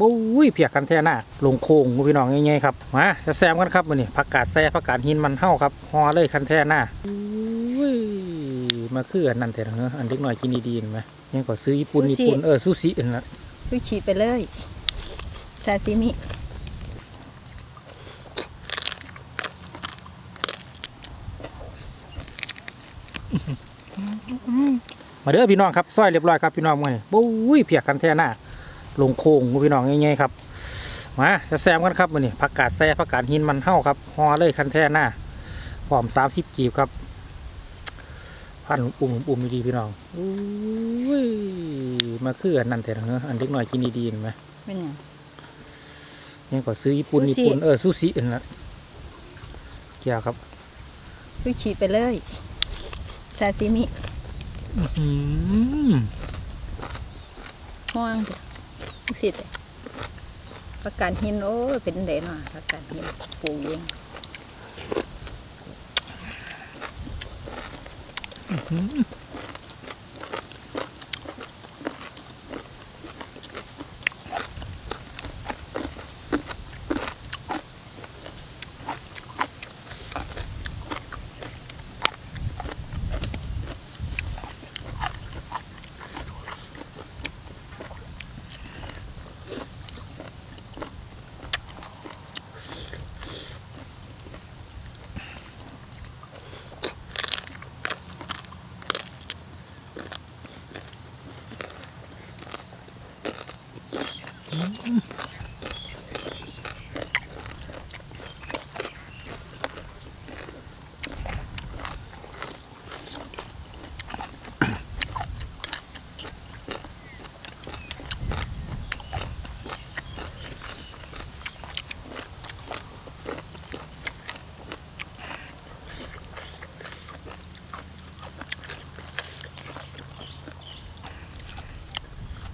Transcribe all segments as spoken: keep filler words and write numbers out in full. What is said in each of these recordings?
บุ้ยเพียกกันแท้หน้าลงโค้งพี่น้องง่ายๆครับมาแซมกันครับมันนี่ผักกาดแซ่ผักกาดหินมันเห่าครับห่อเลยคันแท้หน้ามาคืออันนั้นแต่เนอะอันเล็กหน่อยกินดีๆไหมยังขอซื้อญี่ปุ่นญี่ปุ่นเออซูชิอันนั้นซูชิไปเลยซาซิมิมาเด้อพี่น้องครับซอยเรียบร้อยครับพี่น้องมาเนี่ยบุ้ยเพียกกันแท้หน้าลงโค้งพี่น้องง่ายๆครับมาแซมกันครับมันนี่ผักกาดแซ่ผักกาดหินมันเห่าครับห่อเลยคันแท้หน้าหอมสามสิบกีบครับพันอุ่มอุ่มดีพี่น้องมาคืออันนั้นแต่เนอะอันเล็กหน่อยกินดีๆไหมเป็นไงยังขอซื้อญี่ปุ่นญี่ปุ่นเออซูชิอันนั้นเกี่ยวครับซูชิไปเลยซาซิมิห่วงสิทธิ์ผักกาดหินโอ้เป็นเด่นว่ะผักกาดหินปลูกเอง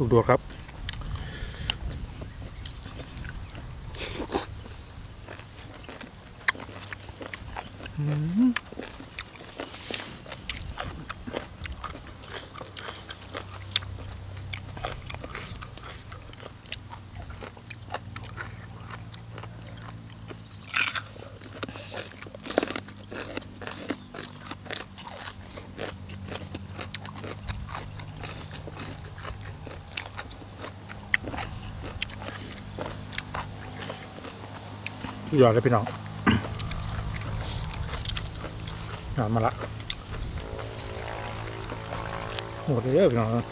ดูดูครับยอดเลยพี่น้องนานมาละโหดเยอะพี่น้องหยอด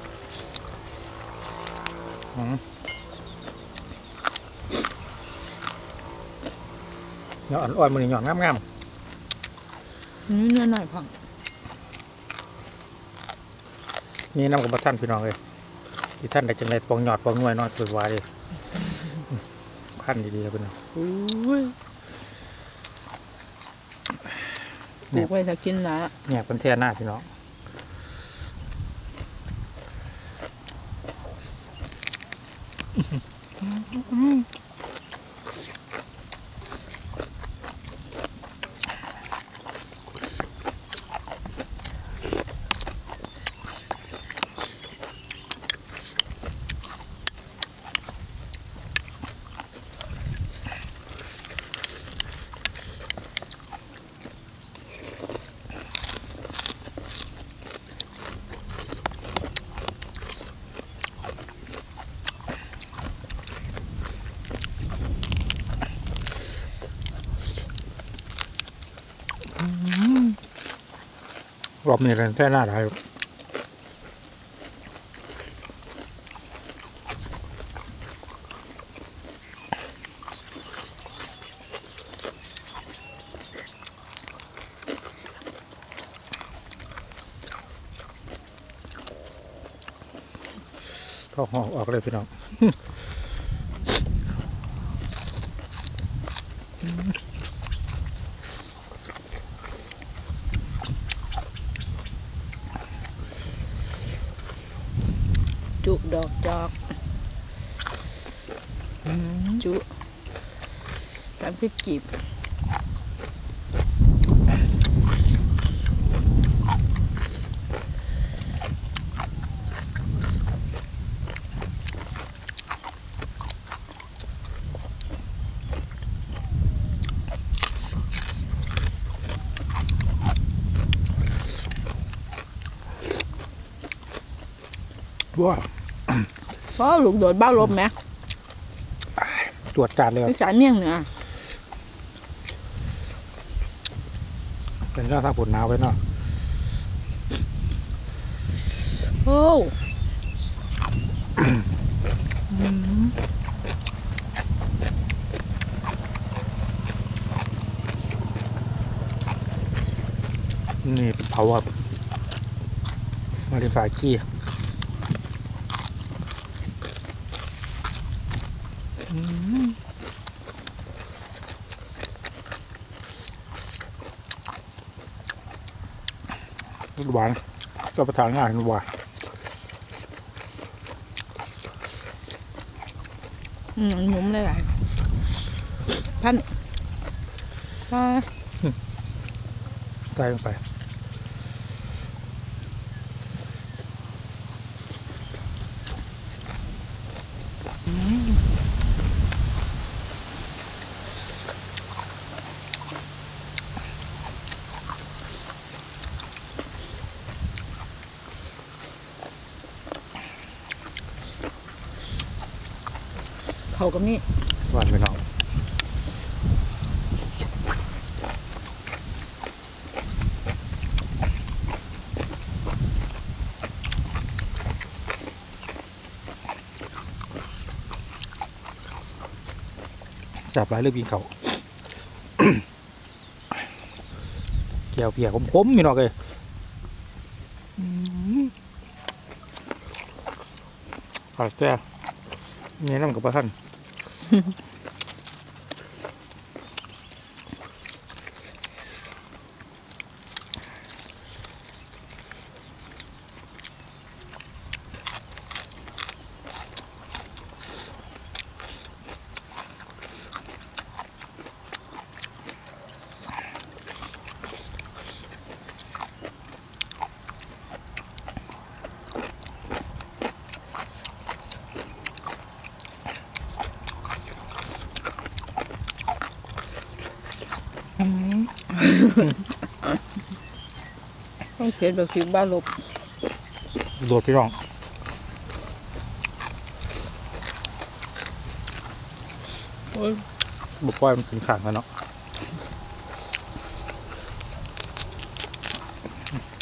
อ่อนมันหยอดงามๆนี่เนื้อหน่อยพังนี่น้ำกับท่านพี่น้องเลยที่ท่านได้จังไรปองหยอดปองหน่วยนอนสวยวายเลยขั้นดีๆครับพี่น้องปลูกไว้จะกินละเนี่ยเป็นเทียนหน้าพี่น้องรอบนี้เรนแท้หน้าได้ก็ห่อออกเลยพี่น้องจุดอกจอกจุสามสิบกีบ บ้าบ้าหลุกโดดบ้าลบไหมตรวจการเลยสายเมี่ยงเนื้อเป็นเรื่องทางผลหนาวไปเนาะโอ้นี่เป็นเผาครับมาริฟากี้หวานจะประทานง่ายหวานอืมหนุ่มเลยหลายพันอ่าใส่ลงไปเขากับนี่หวานไปหน่อยจับหลายเลือกยิงเขา แก้วเพียคมๆมีหน่อยเลยขาดแก้วนี่น้ำกับปลาท่านต้องเช็ดแบบผิวบ้าลบโดดพี่รองบุกป้อยมันถึงขางแล้วเนาะ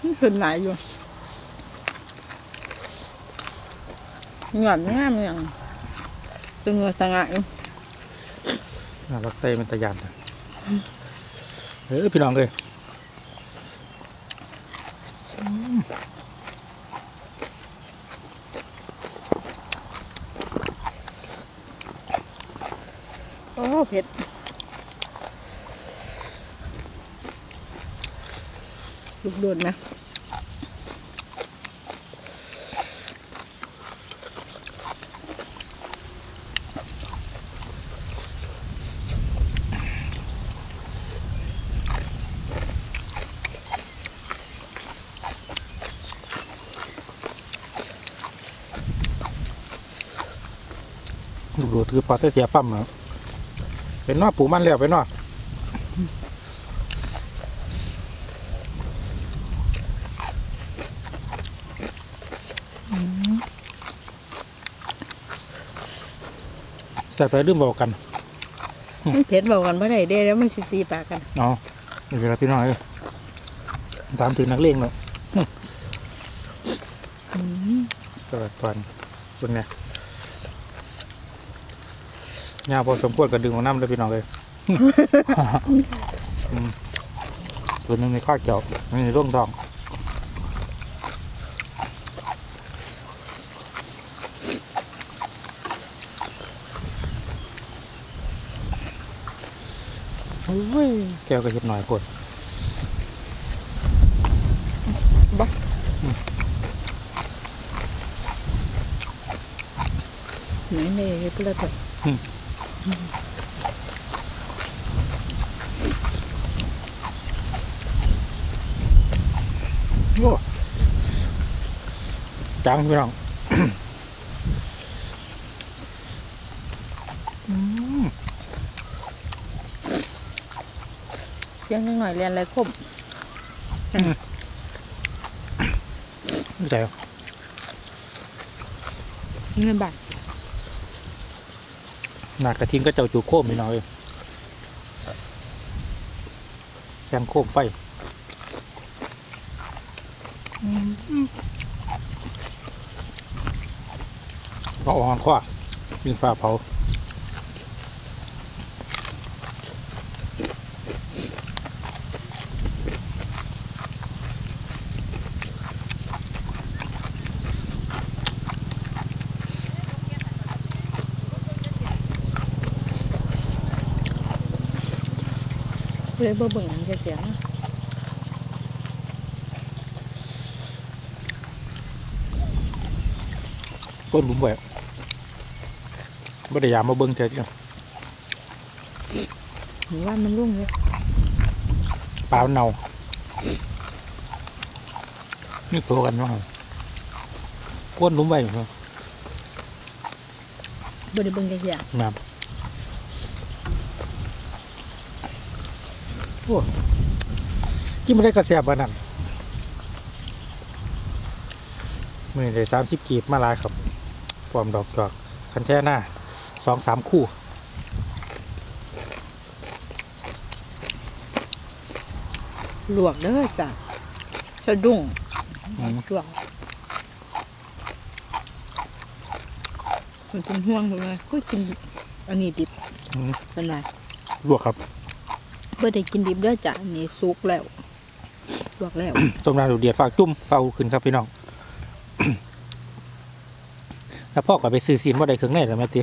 นี่คือไหนอยู่เหงื่อง่ามอย่างตึงเงือสง่าอยู่รักเต้มันตะยานเฮ้ยพี่น้องเลยโอ้เผ็ดลุกโดนนะดูถือปลาเสียปั๊มเหรอเป็นนอปูมันแล้วเป็นนอใส่ไปเรื่องเบากันมันเผ็ดเบากันเมื่อไหร่เด้แล้วมันสิตีปากกันอ๋อเวลาพี่น้อยตามถึงนักเลงเลยตลอดตอนเป็นไงยาวพอสมควรกับดึงของน้ำเลยพี่น้องเลยส่วนหนึ่งในข้าเกี่ยวในร่วงทองแก้วกระชิบหน่อยกดบ๊ะไหนเนี่ยเพื่อนๆเผ็ดจังพี่น้องเพียงนิดหน่อยเรียนอะไรครบไม่ใช่หรอ เงินบาทหนักกระทิงก็เจ้าจูโค้มไปหน่อยแกงโค้มไฟก็อ่อนข้อยิงฟ้าเผาเลยเบอร์เบิ่งแกเสียงก้นหลุมแบบไม่ได้ยามมาเบิ่งเฉยๆหรือว่ามันรุ่งเลยปลาเน่านี่โตกันมั้งก้นหลุมแบบไม่ได้เบิ่งแกเสียงน้ำที่ไม่ได้กระเสียบวันนั้นมือได้สามสิบกีบมาลายครับฟอมดอกจอกคันแท้หน้าสองสามคู่ลวกเด้อจ้ะสะดุ้งลวกมันเป็นห่วงเลยก็กินอันนี้ดิบเป็นไรลวกครับเพื่อได้กินดิบด้วยจ้ะนี่ซุกแล้วลวกแล้วต้มน้ำดูเดือดฝากจุ่มเฝ้าขึ้นครับพี่น้องแล้วพ่อก็ไปซื้อซีนว่าได้เครื่องแน่หรือไม่ตี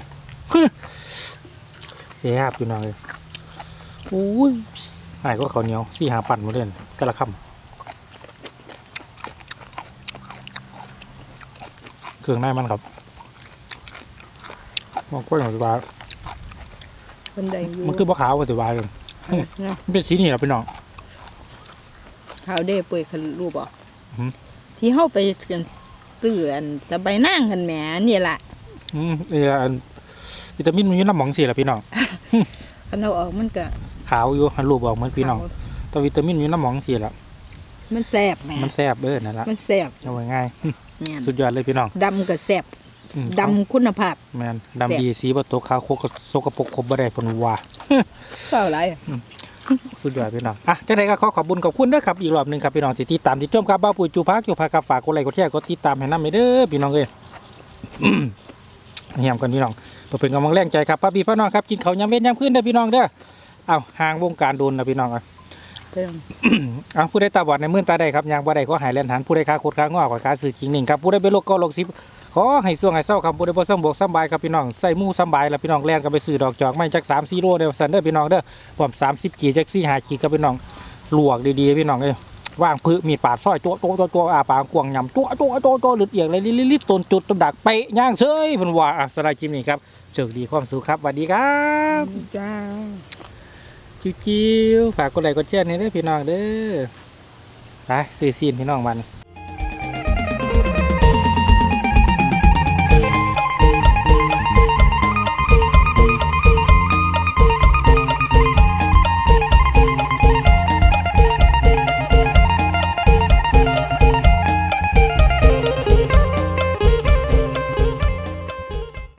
เสียบอยู่หน่อยอุ้ยไอ้ก็ข้าวเหนียวที่หาปั่นมาเล่นกระค่ำเครื่องแน่มันครับมองกล้วยของสบายมันคือมะขาวของสบายเลยเป็นสีนี่เราไปน้องข้าวเด้เปื่อยคันรูปอ่ะที่เข้าไปเตือนแต่ใบนั่งกันแหมนี่แหละอืมเออวิตามินมันอยู่น้ำหมองสีละพี่น้องคันเราออกมันก็ขาวอยู่คันรูปออกมันพี่น้องแต่วิตามินอยู่น้ำหมองสีละมันแสบแหมมันแสบเออนั่นละมันแสบเอาง่ายสุดยอดเลยพี่น้องดำกับแสบดำคุณภาพแมนดำดีสีประตูขาวโคกสกปรกคบอะไรพนวาเปล่าไรสุดยอดพี่น้องอ่ะจังไรก็ขอขอบคุณขอบคุณด้วยครับอีกรอบหนึ่งครับพี่น้องที่ติดตามติดชมครับบ้าปูจูพักอยู่พากาฝากกดไลค์กดแชร์กดติดตามให้น้ำไม่เด้อพี่น้องเลยเฮียมกันพี่น้องเพื่อเป็นกำลังแรงใจครับป้าบีป้าน้องครับกินเขายำเว้นยำขึ้นเด้อพี่น้องเด้อเอาห่างวงการโดนนะพี่น้องอ่ะเอาผู้ได้ตาบอดในมือตาได้ครับยางบ่ได้ก็หายแลนหันผู้ได้ค้าโคตรค้าง้อขอค้าสื่อจริงหนึ่งครับผู้ได้เป็นโรคก็โรคซิปขอให้ส่วงให้เศร้าครับบุญได้บ่ซ้ำบวกซ้ำบายครับพี่น้องใส่มู่ซ้ำบายแล้วพี่น้องแล่นกันไปซื้อดอกจอกไม่จักสามสี่โลเดียวซันเดอร์พี่น้องเด้อพร้อมสามสิบกี่จักสี่หากี่กับพี่น้องลวกดีๆพี่น้องเอ้ยว่างพื้นมีปาดสร้อยโจ๊ะโจ๊ะโจ๊ะอาปากกวางยำโจ๊ะโจ๊ะโจ๊ะหลุดเอียงเลยลิๆต้นจุดต้นดักเปะย่างเฉยพันวาอ่ะสไลด์จิมนี่ครับเชิญดีความสุขครับสวัสดีครับจ้าจิ้วๆฝากกดไลค์กดแชร์นี่เด้อพี่น้องเด้อไปซีซีนพี่น้องมัน